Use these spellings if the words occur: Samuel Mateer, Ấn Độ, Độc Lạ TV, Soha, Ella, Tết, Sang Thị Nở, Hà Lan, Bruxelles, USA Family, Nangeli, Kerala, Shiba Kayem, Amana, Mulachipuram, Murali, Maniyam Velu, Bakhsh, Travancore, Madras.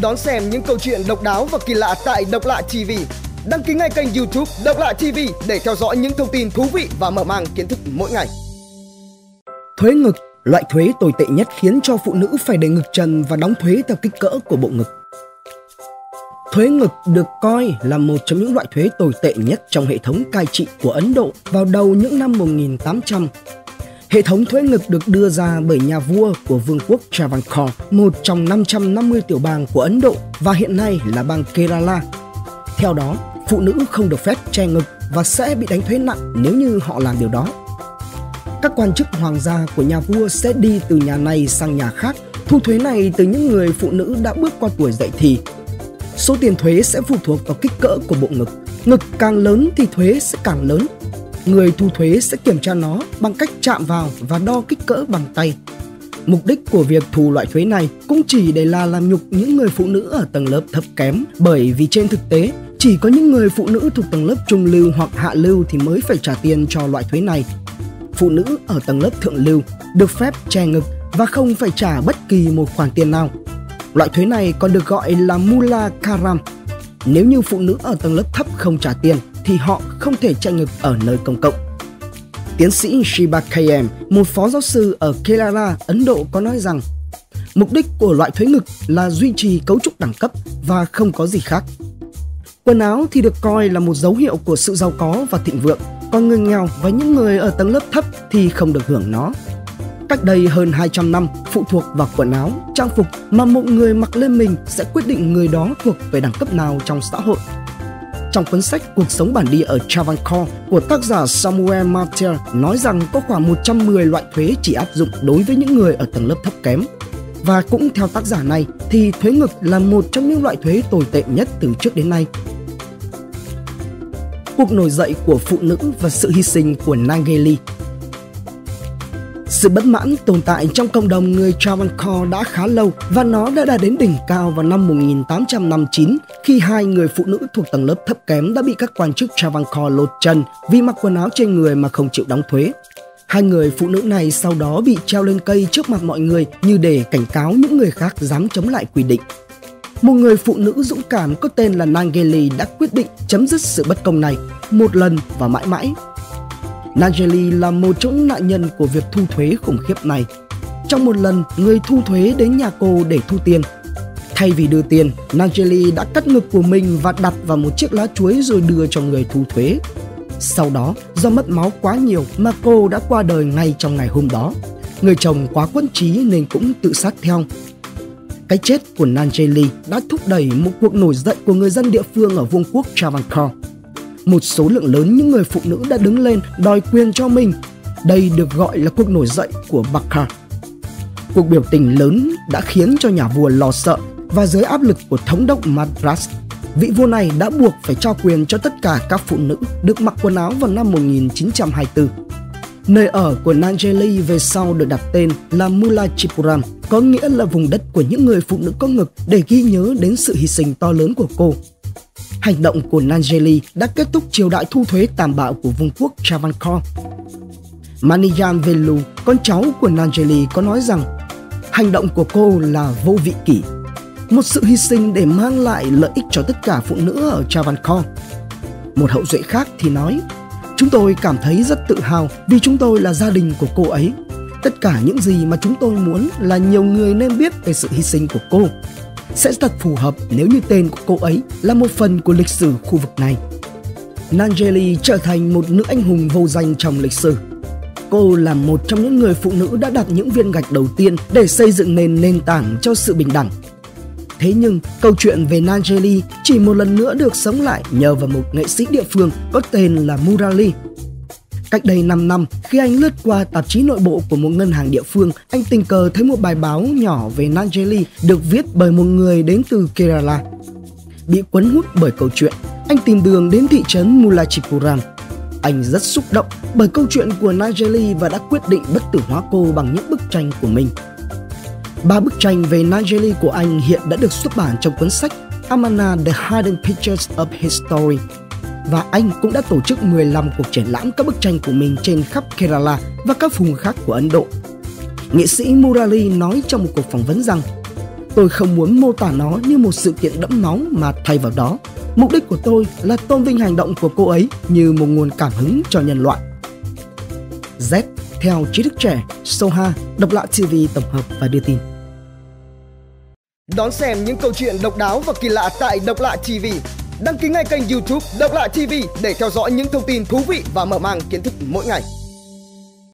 Đón xem những câu chuyện độc đáo và kỳ lạ tại Độc Lạ TV. Đăng ký ngay kênh YouTube Độc Lạ TV để theo dõi những thông tin thú vị và mở mang kiến thức mỗi ngày. Thuế ngực, loại thuế tồi tệ nhất khiến cho phụ nữ phải để ngực trần và đóng thuế theo kích cỡ của bộ ngực. Thuế ngực được coi là một trong những loại thuế tồi tệ nhất trong hệ thống cai trị của Ấn Độ vào đầu những năm 1800. Hệ thống thuế ngực được đưa ra bởi nhà vua của vương quốc Travancore, một trong 550 tiểu bang của Ấn Độ và hiện nay là bang Kerala. Theo đó, phụ nữ không được phép che ngực và sẽ bị đánh thuế nặng nếu như họ làm điều đó. Các quan chức hoàng gia của nhà vua sẽ đi từ nhà này sang nhà khác, thu thuế này từ những người phụ nữ đã bước qua tuổi dậy thì. Số tiền thuế sẽ phụ thuộc vào kích cỡ của bộ ngực. Ngực càng lớn thì thuế sẽ càng lớn. Người thu thuế sẽ kiểm tra nó bằng cách chạm vào và đo kích cỡ bằng tay. Mục đích của việc thu loại thuế này cũng chỉ để làm nhục những người phụ nữ ở tầng lớp thấp kém, bởi vì trên thực tế, chỉ có những người phụ nữ thuộc tầng lớp trung lưu hoặc hạ lưu thì mới phải trả tiền cho loại thuế này. Phụ nữ ở tầng lớp thượng lưu được phép che ngực và không phải trả bất kỳ một khoản tiền nào. Loại thuế này còn được gọi là Mulachipuram. Nếu như phụ nữ ở tầng lớp thấp không trả tiền, thì họ không thể che ngực ở nơi công cộng. Tiến sĩ Shiba Kayem, một phó giáo sư ở Kerala, Ấn Độ có nói rằng mục đích của loại thuế ngực là duy trì cấu trúc đẳng cấp và không có gì khác. Quần áo thì được coi là một dấu hiệu của sự giàu có và thịnh vượng, còn người nghèo và những người ở tầng lớp thấp thì không được hưởng nó. Cách đây hơn 200 năm, phụ thuộc vào quần áo, trang phục mà một người mặc lên mình sẽ quyết định người đó thuộc về đẳng cấp nào trong xã hội. Trong cuốn sách Cuộc sống bản địa ở Travancore của tác giả Samuel Mateer nói rằng có khoảng 110 loại thuế chỉ áp dụng đối với những người ở tầng lớp thấp kém. Và cũng theo tác giả này thì thuế ngực là một trong những loại thuế tồi tệ nhất từ trước đến nay. Cuộc nổi dậy của phụ nữ và sự hy sinh của Nangeli. Sự bất mãn tồn tại trong cộng đồng người Travancore đã khá lâu và nó đã đạt đến đỉnh cao vào năm 1859 khi hai người phụ nữ thuộc tầng lớp thấp kém đã bị các quan chức Travancore lột trần vì mặc quần áo trên người mà không chịu đóng thuế. Hai người phụ nữ này sau đó bị treo lên cây trước mặt mọi người như để cảnh cáo những người khác dám chống lại quy định. Một người phụ nữ dũng cảm có tên là Nangeli đã quyết định chấm dứt sự bất công này một lần và mãi mãi. Nangeli là một trong những nạn nhân của việc thu thuế khủng khiếp này. Trong một lần, người thu thuế đến nhà cô để thu tiền. Thay vì đưa tiền, Nangeli đã cắt ngực của mình và đặt vào một chiếc lá chuối rồi đưa cho người thu thuế. Sau đó, do mất máu quá nhiều mà cô đã qua đời ngay trong ngày hôm đó. Người chồng quá quẫn trí nên cũng tự sát theo. Cái chết của Nangeli đã thúc đẩy một cuộc nổi dậy của người dân địa phương ở vương quốc Travancore. Một số lượng lớn những người phụ nữ đã đứng lên đòi quyền cho mình. Đây được gọi là cuộc nổi dậy của Bakhsh. Cuộc biểu tình lớn đã khiến cho nhà vua lo sợ và dưới áp lực của thống đốc Madras, vị vua này đã buộc phải trao quyền cho tất cả các phụ nữ được mặc quần áo vào năm 1924. Nơi ở của Nangeli về sau được đặt tên là Mulachipuram, có nghĩa là vùng đất của những người phụ nữ có ngực, để ghi nhớ đến sự hy sinh to lớn của cô. Hành động của Nangeli đã kết thúc triều đại thu thuế tàn bạo của vương quốc Travancore. Maniyam Velu, con cháu của Nangeli, có nói rằng hành động của cô là vô vị kỷ, một sự hy sinh để mang lại lợi ích cho tất cả phụ nữ ở Travancore. Một hậu duệ khác thì nói, chúng tôi cảm thấy rất tự hào vì chúng tôi là gia đình của cô ấy. Tất cả những gì mà chúng tôi muốn là nhiều người nên biết về sự hy sinh của cô. Sẽ thật phù hợp nếu như tên của cô ấy là một phần của lịch sử khu vực này. Nangeli trở thành một nữ anh hùng vô danh trong lịch sử. Cô là một trong những người phụ nữ đã đặt những viên gạch đầu tiên để xây dựng nền tảng cho sự bình đẳng. Thế nhưng, câu chuyện về Nangeli chỉ một lần nữa được sống lại nhờ vào một nghệ sĩ địa phương có tên là Murali. Cách đây 5 năm, khi anh lướt qua tạp chí nội bộ của một ngân hàng địa phương, anh tình cờ thấy một bài báo nhỏ về Nangeli được viết bởi một người đến từ Kerala. Bị cuốn hút bởi câu chuyện, anh tìm đường đến thị trấn Mulachipuram. Anh rất xúc động bởi câu chuyện của Nangeli và đã quyết định bất tử hóa cô bằng những bức tranh của mình. 3 bức tranh về Nangeli của anh hiện đã được xuất bản trong cuốn sách Amana, The Hidden Pictures of History. Và anh cũng đã tổ chức 15 cuộc triển lãm các bức tranh của mình trên khắp Kerala và các vùng khác của Ấn Độ. Nghệ sĩ Murali nói trong một cuộc phỏng vấn rằng Tôi không muốn mô tả nó như một sự kiện đẫm máu, mà thay vào đó, mục đích của tôi là tôn vinh hành động của cô ấy như một nguồn cảm hứng cho nhân loại. Z theo trí thức trẻ, Soha, Độc Lạ TV tổng hợp và đưa tin. Đón xem những câu chuyện độc đáo và kỳ lạ tại Độc Lạ TV. Đăng ký ngay kênh YouTube Độc Lạ TV để theo dõi những thông tin thú vị và mở mang kiến thức mỗi ngày.